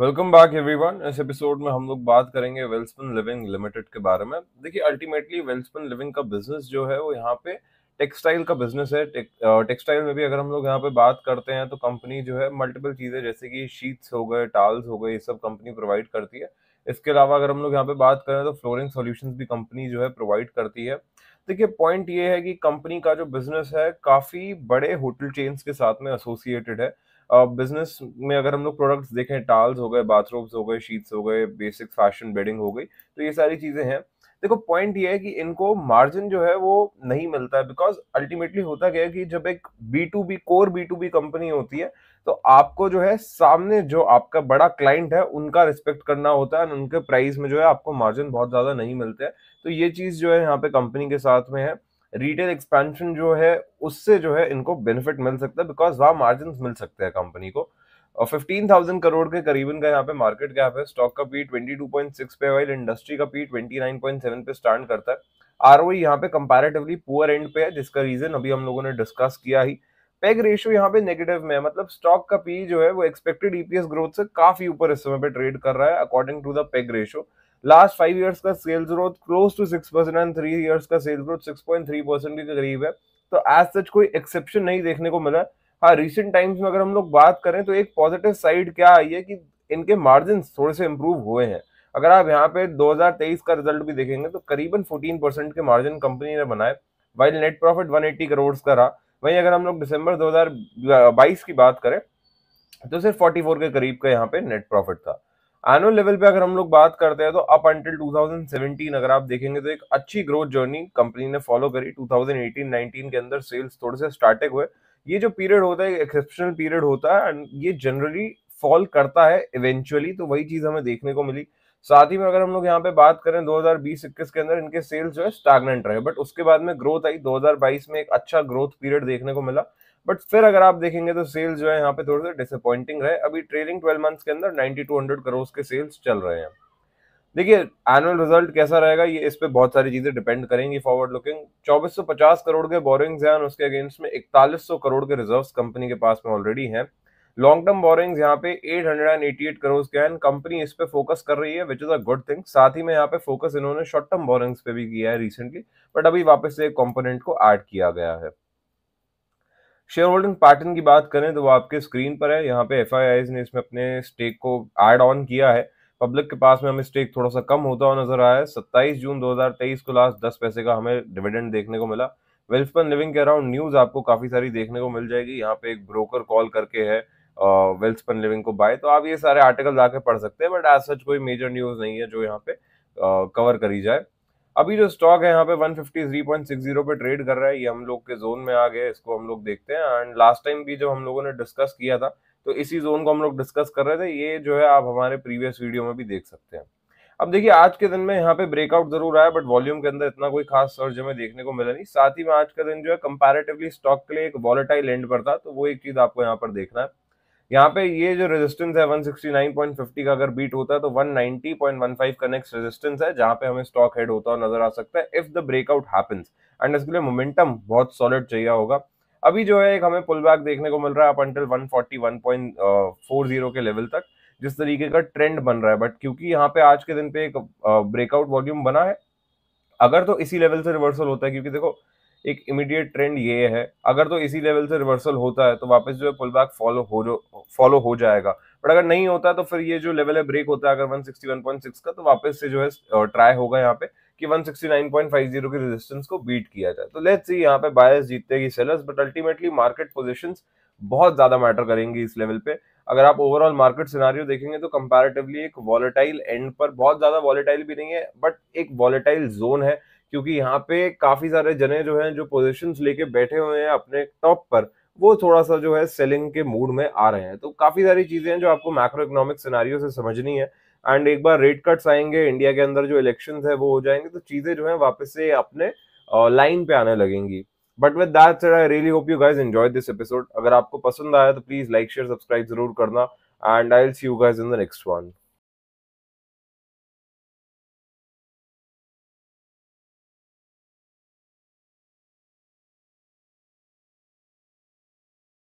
Welcome back everyone. इस episode में हम लोग बात करेंगे वेल्सपन लिविंग लिमिटेड के बारे में। देखिए, अल्टीमेटली वेल्सपन लिविंग का बिजनेस जो है वो यहाँ पे टेक्सटाइल का बिजनेस है। टेक्सटाइल में भी अगर हम लोग यहाँ पे बात करते हैं तो कंपनी जो है मल्टीपल चीज़ें जैसे कि शीट्स हो गए, टॉवल्स हो गए, ये सब कंपनी प्रोवाइड करती है। इसके अलावा अगर हम लोग यहाँ पे बात करें तो फ्लोरिंग सॉल्यूशंस भी कंपनी जो है प्रोवाइड करती है। देखिए, पॉइंट ये है कि कंपनी का जो बिजनेस है काफ़ी बड़े होटल चेन्स के साथ में एसोसिएटेड है। बिजनेस में अगर हम लोग प्रोडक्ट्स देखें, टॉवल्स हो गए, बाथरोब्स हो गए, शीट्स हो गए, बेसिक फैशन बेडिंग हो गई, तो ये सारी चीज़ें हैं। देखो, पॉइंट ये है कि इनको मार्जिन जो है वो नहीं मिलता है, बिकॉज अल्टीमेटली होता क्या है कि जब एक core B to B company होती है तो आपको जो है सामने जो आपका बड़ा क्लाइंट है उनका रिस्पेक्ट करना होता है और उनके प्राइस में जो है आपको मार्जिन बहुत ज़्यादा नहीं मिलते हैं। तो ये चीज़ जो है यहाँ पे कंपनी के साथ में है। रिटेल एक्सपेंशन जो है उससे जो है इनको बेनिफिट मिल सकता है, बिकॉज वहाँ मार्जिन मिल सकते हैं कंपनी को। 15,000 करोड़ के करीबन का यहाँ पे मार्केट कैप है। स्टॉक का पी 22.6 पे, वाइल इंडस्ट्री का पी 29.7 पे स्टैंड करता है। आरओई यहाँ पे कंपैरेटिवली पुअर एंड पे है, जिसका रीजन अभी हम लोगों ने डिस्कस किया ही। पेग रेशियो यहाँ पे नेगेटिव में है, मतलब स्टॉक का पी जो है वो एक्सपेक्टेड ईपीएस ग्रोथ से काफी ऊपर इस समय पे ट्रेड कर रहा है according to the PEG ratio. Last 5 years का sales growth close to 6% and 3 years का सेल्स ग्रोथ 6.3% के करीब है। तो एज सच कोई एक्सेप्शन नहीं देखने को मिला। हाँ, रिसेंट टाइम्स में अगर हम लोग बात करें तो एक पॉजिटिव साइड क्या आई है कि इनके मार्जिन थोड़े से इम्प्रूव हुए हैं। अगर आप यहाँ पे 2023 का रिजल्ट भी देखेंगे तो करीबन 14% के मार्जिन कंपनी ने बनाए, वाइल नेट प्रॉफिट 180 करोड़ का रहा। वहीं अगर हम लोग दिसंबर 2022 की बात करें तो सिर्फ 44 के करीब का यहाँ पे नेट प्रॉफिट था। एनुअल लेवल पे अगर हम लोग बात करते हैं तो अप अंटिल 2017 अगर आप देखेंगे तो एक अच्छी ग्रोथ जर्नी कंपनी ने फॉलो करी। 2018-19 के अंदर सेल्स थोड़े से स्टार्टिंग हुए। ये जो पीरियड होता है एक्सेप्शनल पीरियड होता है एंड ये जनरली फॉल करता है इवेंचुअली, तो वही चीज़ हमें देखने को मिली। साथ ही में अगर हम लोग यहाँ पे बात करें 2020-21 के अंदर इनके सेल्स जो है स्टैगनेंट रहे, बट उसके बाद में ग्रोथ आई। 2022 में एक अच्छा ग्रोथ पीरियड देखने को मिला, बट फिर अगर आप देखेंगे तो सेल्स जो है यहाँ पे थोड़े से डिसअपॉइंटिंग रहे। अभी ट्रेलिंग 12 मंथ्स के अंदर 9200 करोड़ के सेल्स चल रहे हैं। देखिए, एनुअल रिजल्ट कैसा रहेगा ये इस पे बहुत सारी चीज़ें डिपेंड करेंगी। फॉरवर्ड लुकिंग 2450 करोड़ के बोरिंग्स हैं और उसके अगेंस्ट में 4100 करोड़ के रिजर्व्स कंपनी के पास में ऑलरेडी हैं। लॉन्ग टर्म बोरिंग्स यहाँ पे 888 करोड़ के हैं। कंपनी इस पे फोकस कर रही है, which is a good thing. साथ ही में यहाँ पे फोकस इन्होंने शॉर्ट टर्म बोरिंग्स पे भी किया है रिसेंटली, बट अभी वापस से एक कॉम्पोनेंट को ऐड किया गया है। शेयर होल्डिंग पैटर्न की बात करें तो वो आपके स्क्रीन पर है। यहाँ पे FIIs ने इसमें अपने स्टेक को ऐड ऑन किया है। पब्लिक के पास में हमें स्टेक थोड़ा सा कम होता हुआ नजर आया है। 27 जून 2023 को लास्ट 10 पैसे का हमें डिविडेंड देखने को मिला। वेल्सपन लिविंग के अराउंड न्यूज़ आपको काफ़ी सारी देखने को मिल जाएगी। यहाँ पे एक ब्रोकर कॉल करके है वेल्सपन लिविंग को बाय, तो आप ये सारे आर्टिकल आके पढ़ सकते हैं, बट एज सच कोई मेजर न्यूज़ नहीं है जो यहाँ पे कवर करी जाए। अभी जो स्टॉक है यहाँ पे 153.60 पे ट्रेड कर रहा है। ये हम लोग के जोन में आ गया, इसको हम लोग देखते हैं। एंड लास्ट टाइम भी जब हम लोगों ने डिस्कस किया था तो इसी जोन को हम लोग डिस्कस कर रहे थे। ये जो है आप हमारे प्रीवियस वीडियो में भी देख सकते हैं। अब देखिए, आज के दिन में यहाँ पे ब्रेकआउट जरूर आया, बट वॉल्यूम के अंदर इतना कोई खास सर्ज हमें देखने को मिला नहीं। साथ ही में आज का दिन जो है कंपैरेटिवली स्टॉक के लिए एक वॉलेटाइल एंड पर था, तो वो एक चीज़ आपको यहाँ पर देखना है। यहाँ पे ये जो रेजिस्टेंस है 169.50 का अगर बीट होता है तो 190.15 का नेक्स्ट रेजिस्टेंस है, जहाँ पे हमें स्टॉक हेड होता हुआ नजर आ सकता है if the breakout happens. And इसके लिए मोमेंटम बहुत सॉलिड चाहिए होगा। अभी जो है एक हमें पुल बैक देखने को मिल रहा है अप अंटिल 141.40 के लेवल तक, जिस तरीके का ट्रेंड बन रहा है। बट क्योंकि यहाँ पे आज के दिन पे एक ब्रेकआउट वॉल्यूम बना है, अगर तो इसी लेवल से रिवर्सल होता है, क्योंकि देखो एक इमीडिएट ट्रेंड ये है, अगर तो इसी लेवल से रिवर्सल होता है तो वापस जो है पुल बैक फॉलो हो जाएगा। बट अगर नहीं होता तो फिर ये जो लेवल है ब्रेक होता है अगर 161.6 का, तो वापस से जो है ट्राई होगा यहाँ पे कि 169.50 के रेजिस्टेंस को बीट किया जाए। तो लेट्स सी यहाँ पे बायर्स जीतते कि sellers, but ultimately market positions बहुत ज़्यादा मैटर करेंगी इस लेवल पे। अगर आप ओवरऑल मार्केट सिनारियो देखेंगे तो कंपैरेटिवली एक वॉलेटाइल एंड पर, बहुत ज़्यादा वॉलेटाइल भी नहीं है बट एक वॉलेटाइल जोन है, क्योंकि यहाँ पे काफ़ी सारे जने जो हैं जो पोजीशंस लेके बैठे हुए हैं अपने टॉप पर, वो थोड़ा सा जो है सेलिंग के मूड में आ रहे हैं। तो काफ़ी सारी चीज़ें हैं जो आपको मैक्रो इकोनॉमिक सिनारियो से समझनी है। एंड एक बार रेट कट्स आएंगे, इंडिया के अंदर जो इलेक्शंस है वो हो जाएंगे, तो चीज़ें जो है वापस से अपने लाइन पे आने लगेंगी। But with that said, I really hope you guys enjoy this episode. अगर आपको पसंद आया तो प्लीज़ लाइक शेयर सब्सक्राइब जरूर करना and I will see you guys in the next one.